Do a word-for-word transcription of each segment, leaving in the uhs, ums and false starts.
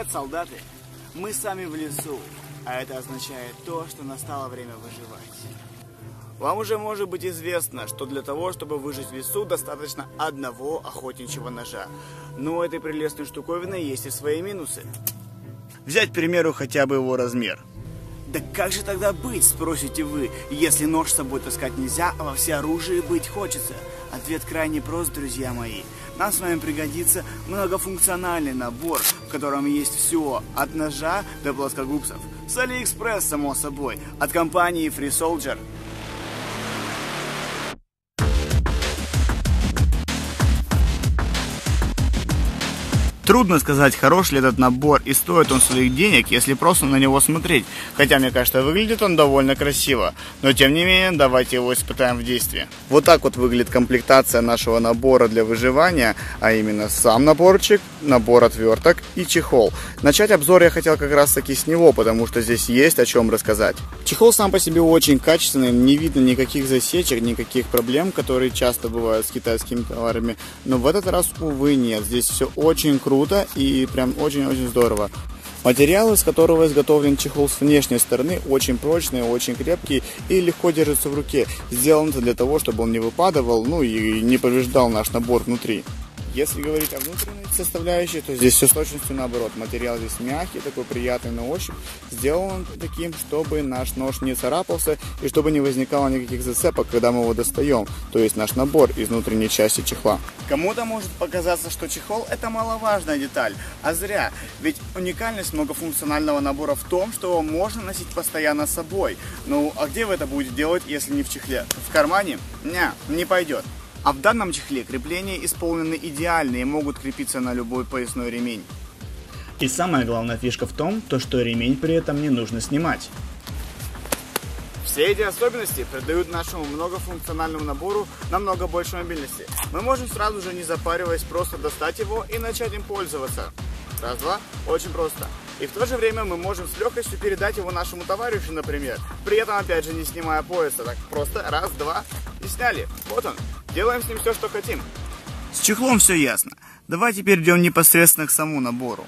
Привет, солдаты! Мы сами в лесу, а это означает то, что настало время выживать. Вам уже может быть известно, что для того, чтобы выжить в лесу, достаточно одного охотничьего ножа. Но у этой прелестной штуковины есть и свои минусы. Взять, к примеру, хотя бы его размер. Да как же тогда быть, спросите вы, если нож с собой таскать нельзя, а во всеоружии быть хочется? Ответ крайне прост, друзья мои. Нам с вами пригодится многофункциональный набор, в котором есть все, от ножа до плоскогубцев. С AliExpress, само собой, от компании Free Soldier. Трудно сказать, хорош ли этот набор и стоит он своих денег, если просто на него смотреть. Хотя, мне кажется, выглядит он довольно красиво. Но, тем не менее, давайте его испытаем в действии. Вот так вот выглядит комплектация нашего набора для выживания, а именно сам наборчик, набор отверток и чехол. Начать обзор я хотел как раз таки с него, потому что здесь есть о чем рассказать. Чехол сам по себе очень качественный, не видно никаких засечек, никаких проблем, которые часто бывают с китайскими товарами. Но в этот раз, увы, нет. Здесь все очень круто. И прям очень-очень здорово. Материал, из которого изготовлен чехол с внешней стороны, очень прочный, очень крепкий и легко держится в руке. Сделан для того, чтобы он не выпадывал, ну и не повреждал наш набор внутри. Если говорить о внутренней составляющей, то здесь все с точностью наоборот. Материал здесь мягкий, такой приятный на ощупь. Сделан таким, чтобы наш нож не царапался и чтобы не возникало никаких зацепок, когда мы его достаем. То есть наш набор из внутренней части чехла. Кому-то может показаться, что чехол – это маловажная деталь. А зря. Ведь уникальность многофункционального набора в том, что его можно носить постоянно с собой. Ну, а где вы это будете делать, если не в чехле? В кармане? Не, не пойдет. А в данном чехле крепления исполнены идеально и могут крепиться на любой поясной ремень. И самая главная фишка в том, то, что ремень при этом не нужно снимать. Все эти особенности придают нашему многофункциональному набору намного больше мобильности. Мы можем сразу же, не запариваясь, просто достать его и начать им пользоваться. Раз, два, очень просто. И в то же время мы можем с легкостью передать его нашему товарищу, например. При этом, опять же, не снимая пояса. Так просто раз, два и сняли. Вот он. Делаем с ним все, что хотим. С чехлом все ясно. Давай теперь идем непосредственно к самому набору.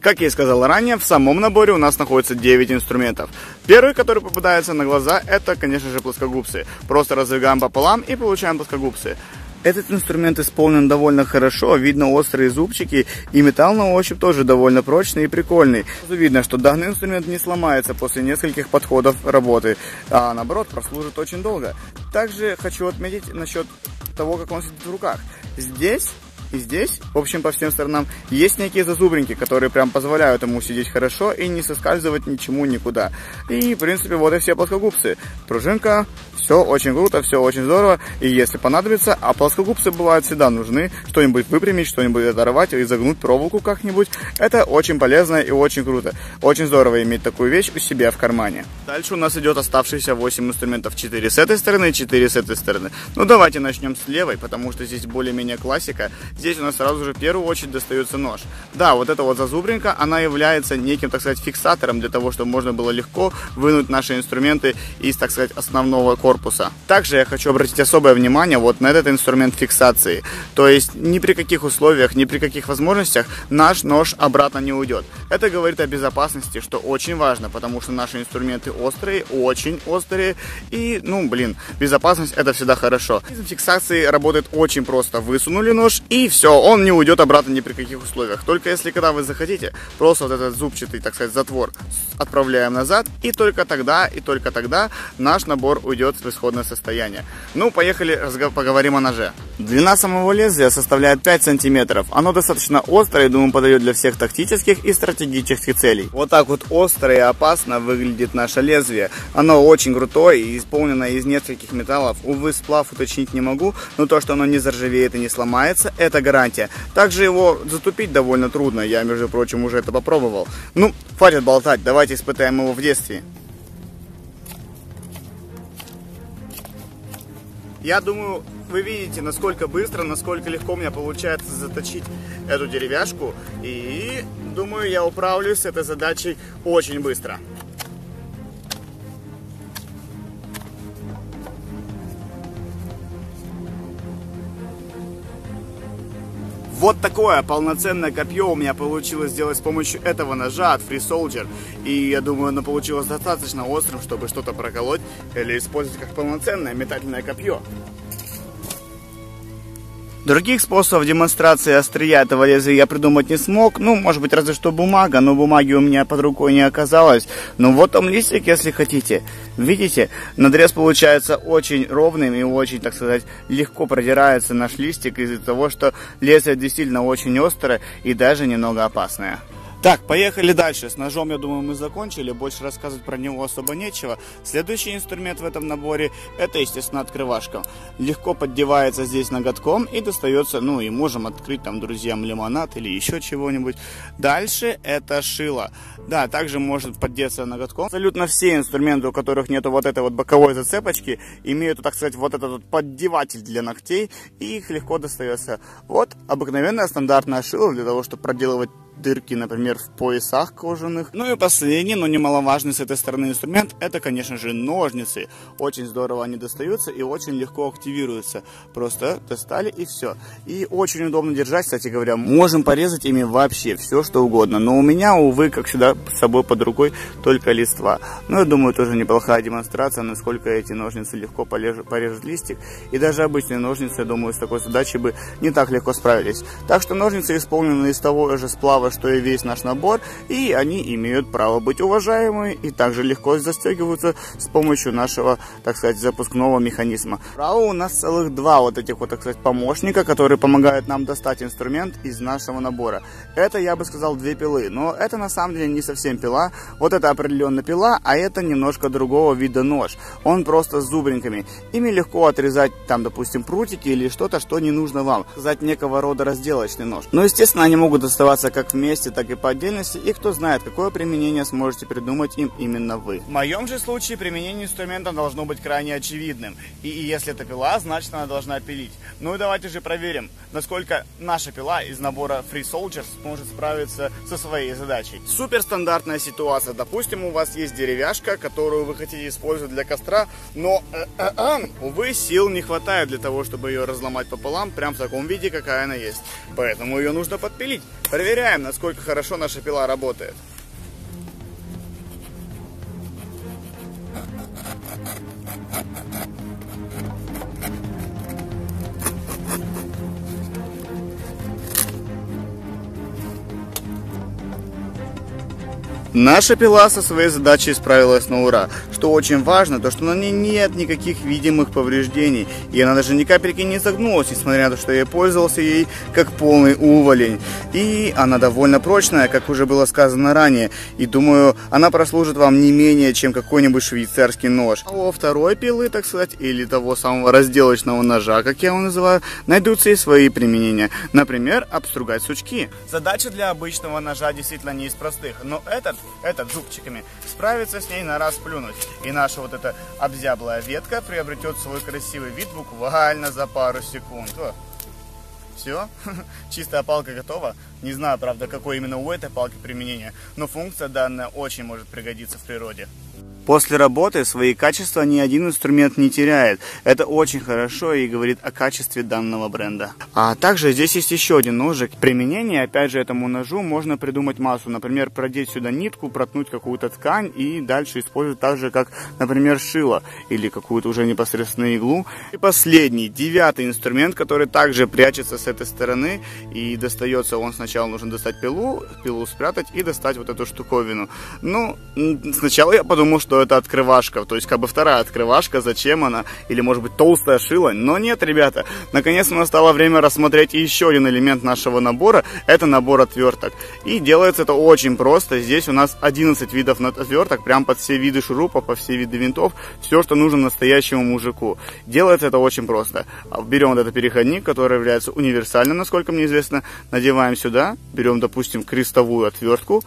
Как я и сказал ранее, в самом наборе у нас находится девять инструментов. Первый, который попадается на глаза, это, конечно же, плоскогубцы. Просто раздвигаем пополам и получаем плоскогубцы. Этот инструмент исполнен довольно хорошо, видно острые зубчики, и металл на ощупь тоже довольно прочный и прикольный. Видно, что данный инструмент не сломается после нескольких подходов работы, а наоборот прослужит очень долго. Также хочу отметить насчет того, как он сидит в руках. Здесь и здесь, в общем, по всем сторонам, есть некие зазубринки, которые прям позволяют ему сидеть хорошо и не соскальзывать ничему никуда. И, в принципе, вот и все плоскогубцы. Пружинка, все очень круто, все очень здорово. И если понадобится, а плоскогубцы бывают всегда нужны, что-нибудь выпрямить, что-нибудь оторвать и загнуть проволоку как-нибудь. Это очень полезно и очень круто. Очень здорово иметь такую вещь у себя в кармане. Дальше у нас идет оставшиеся восемь инструментов. четыре с этой стороны, четыре с этой стороны. Ну, давайте начнем с левой, потому что здесь более-менее классика. Здесь у нас сразу же в первую очередь достается нож. Да, вот эта вот зазубринка, она является неким, так сказать, фиксатором для того, чтобы можно было легко вынуть наши инструменты из, так сказать, основного корпуса. Также я хочу обратить особое внимание вот на этот инструмент фиксации. То есть ни при каких условиях, ни при каких возможностях наш нож обратно не уйдет. Это говорит о безопасности, что очень важно, потому что наши инструменты острые, очень острые. И, ну, блин, безопасность это всегда хорошо. Фиксации работает очень просто. Высунули нож и все, он не уйдет обратно ни при каких условиях. Только если когда вы захотите, просто вот этот зубчатый, так сказать, затвор отправляем назад. И только тогда, и только тогда наш набор уйдет в исходное состояние. Ну, поехали, поговорим о ноже. Длина самого лезвия составляет пять сантиметров. Оно достаточно острое, думаю, подойдет для всех тактических и стратегических целей. Вот так вот остро и опасно выглядит наше лезвие. Оно очень крутое и исполнено из нескольких металлов. Увы, сплав уточнить не могу, но то, что оно не заржавеет и не сломается, это гарантия. Также его затупить довольно трудно. Я, между прочим, уже это попробовал. Ну, хватит болтать. Давайте испытаем его в действии. Я думаю, вы видите, насколько быстро, насколько легко у меня получается заточить эту деревяшку. И, думаю, я управлюсь с этой задачей очень быстро. Вот такое полноценное копье у меня получилось сделать с помощью этого ножа от Free Soldier. И я думаю, оно получилось достаточно острым, чтобы что-то проколоть или использовать как полноценное метательное копье. Других способов демонстрации острия этого лезвия я придумать не смог. Ну, может быть, разве что бумага, но бумаги у меня под рукой не оказалось. Но вот там листик, если хотите. Видите, надрез получается очень ровным и очень, так сказать, легко продирается наш листик из-за того, что лезвие действительно очень острое и даже немного опасное. Так, поехали дальше. С ножом, я думаю, мы закончили. Больше рассказывать про него особо нечего. Следующий инструмент в этом наборе – это, естественно, открывашка. Легко поддевается здесь ноготком и достается, ну, и можем открыть там друзьям лимонад или еще чего-нибудь. Дальше это шило. Да, также может поддеться ноготком. Абсолютно все инструменты, у которых нету вот этой вот боковой зацепочки, имеют, так сказать, вот этот вот поддеватель для ногтей, и их легко достается. Вот обыкновенное стандартное шило для того, чтобы проделывать дырки, например, в поясах кожаных. Ну и последний, но немаловажный с этой стороны инструмент, это, конечно же, ножницы. Очень здорово они достаются и очень легко активируются. Просто достали и все. И очень удобно держать, кстати говоря. Можем порезать ими вообще все, что угодно. Но у меня, увы, как всегда, с собой под рукой только листва. Но я думаю, тоже неплохая демонстрация, насколько эти ножницы легко порежут листик. И даже обычные ножницы, я думаю, с такой задачей бы не так легко справились. Так что ножницы исполнены из того же сплава, что и весь наш набор, и они имеют право быть уважаемыми и также легко застегиваются с помощью нашего, так сказать, запускного механизма. Право у нас целых два вот этих вот, так сказать, помощника, которые помогают нам достать инструмент из нашего набора. Это, я бы сказал, две пилы, но это на самом деле не совсем пила. Вот это определенно пила, а это немножко другого вида нож. Он просто с зубринками. Ими легко отрезать там, допустим, прутики или что-то, что не нужно вам. Сказать, некого рода разделочный нож. Но, естественно, они могут доставаться как в вместе, так и по отдельности, и кто знает, какое применение сможете придумать им именно вы. В моем же случае применение инструмента должно быть крайне очевидным, и, и если это пила, значит она должна пилить. Ну и давайте же проверим, насколько наша пила из набора Free Soldier сможет справиться со своей задачей. Супер стандартная ситуация. Допустим, у вас есть деревяшка, которую вы хотите использовать для костра, но, э -э -э, увы, сил не хватает для того, чтобы ее разломать пополам, прям в таком виде, какая она есть. Поэтому ее нужно подпилить. Проверяем, насколько хорошо наша пила работает. Наша пила со своей задачей справилась на ура. Что очень важно, то что на ней нет никаких видимых повреждений. И она даже ни капельки не загнулась, несмотря на то, что я пользовался ей как полный уволень. И она довольно прочная, как уже было сказано ранее. И думаю, она прослужит вам не менее, чем какой-нибудь швейцарский нож. А у второй пилы, так сказать, или того самого разделочного ножа, как я его называю, найдутся и свои применения. Например, обстругать сучки. Задача для обычного ножа действительно не из простых, но этот Этот зубчиками справится с ней на раз плюнуть. И наша вот эта обзяблая ветка приобретет свой красивый вид буквально за пару секунд. О, все, чистая палка готова. Не знаю, правда, какое именно у этой палки применение, но функция данная очень может пригодиться в природе. После работы свои качества ни один инструмент не теряет. Это очень хорошо и говорит о качестве данного бренда. А также здесь есть еще один ножик. Применение, опять же, этому ножу можно придумать массу. Например, продеть сюда нитку, проткнуть какую-то ткань и дальше использовать так же, как, например, шило или какую-то уже непосредственно иглу. И последний, девятый инструмент, который также прячется с этой стороны и достается. Он сначала нужно достать пилу, пилу спрятать и достать вот эту штуковину. Ну, сначала я подумал, что это открывашка, то есть как бы вторая открывашка, зачем она, или может быть толстое шило, но нет, ребята, наконец у нас стало время рассмотреть еще один элемент нашего набора, это набор отверток, и делается это очень просто, здесь у нас одиннадцать видов отверток, прям под все виды шурупов, по все виды винтов, все, что нужно настоящему мужику, делается это очень просто, берем вот этот переходник, который является универсальным, насколько мне известно, надеваем сюда, берем, допустим, крестовую отвертку,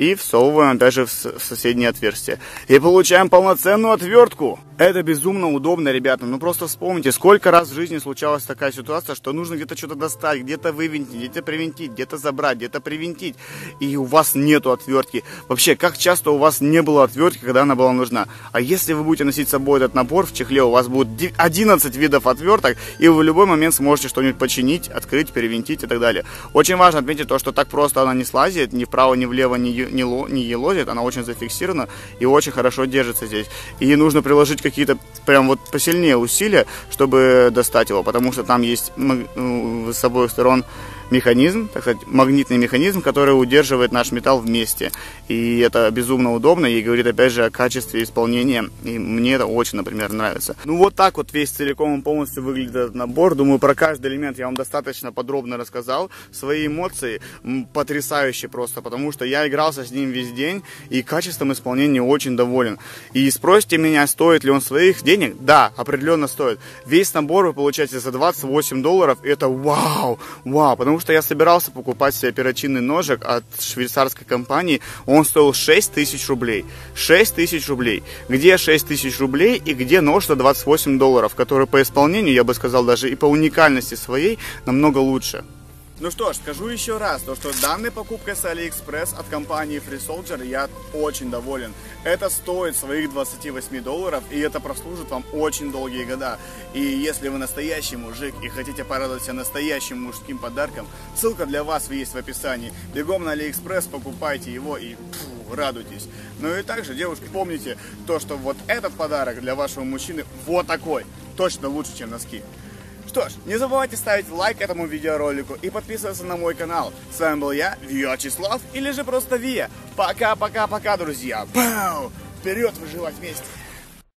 и всовываем даже в соседнее отверстие. И получаем полноценную отвертку. Это безумно удобно, ребята. Ну просто вспомните, сколько раз в жизни случалась такая ситуация, что нужно где-то что-то достать, где-то вывинтить, где-то привинтить, где-то забрать, где-то привинтить. И у вас нету отвертки. Вообще, как часто у вас не было отвертки, когда она была нужна? А если вы будете носить с собой этот набор в чехле, у вас будет одиннадцать видов отверток, и вы в любой момент сможете что-нибудь починить, открыть, перевинтить и так далее. Очень важно отметить то, что так просто она не слазит, ни вправо, ни влево, ни, ни, ло, ни елозит. Она очень зафиксирована и очень хорошо держится здесь. И нужно приложить какие-то прям вот посильнее усилия, чтобы достать его, потому что там есть с обоих сторон механизм, так сказать, магнитный механизм, который удерживает наш металл вместе. И это безумно удобно и говорит, опять же, о качестве исполнения. И мне это очень, например, нравится. Ну вот так вот весь целиком и полностью выглядит этот набор. Думаю, про каждый элемент я вам достаточно подробно рассказал. Свои эмоции потрясающие просто, потому что я игрался с ним весь день и качеством исполнения очень доволен. И спросите меня, стоит ли он своих денег? Да, определенно стоит. Весь набор вы получаете за двадцать восемь долларов. Это вау! Вау! Потому что я собирался покупать себе перочинный ножик от швейцарской компании, он стоил шесть тысяч рублей. шесть тысяч рублей. Где шесть тысяч рублей и где нож за двадцать восемь долларов, который по исполнению, я бы сказал, даже и по уникальности своей намного лучше. Ну что ж, скажу еще раз, то что данной покупкой с AliExpress от компании Free Soldier я очень доволен. Это стоит своих двадцати восьми долларов, и это прослужит вам очень долгие года. И если вы настоящий мужик и хотите порадовать себя настоящим мужским подарком, ссылка для вас есть в описании. Бегом на AliExpress, покупайте его и пфф, радуйтесь. Ну и также, девушки, помните то, что вот этот подарок для вашего мужчины вот такой, точно лучше, чем носки. Что ж, не забывайте ставить лайк этому видеоролику и подписываться на мой канал. С вами был я, Вячеслав, или же просто Вия. Пока-пока-пока, друзья. Пау! Вперед выживать вместе!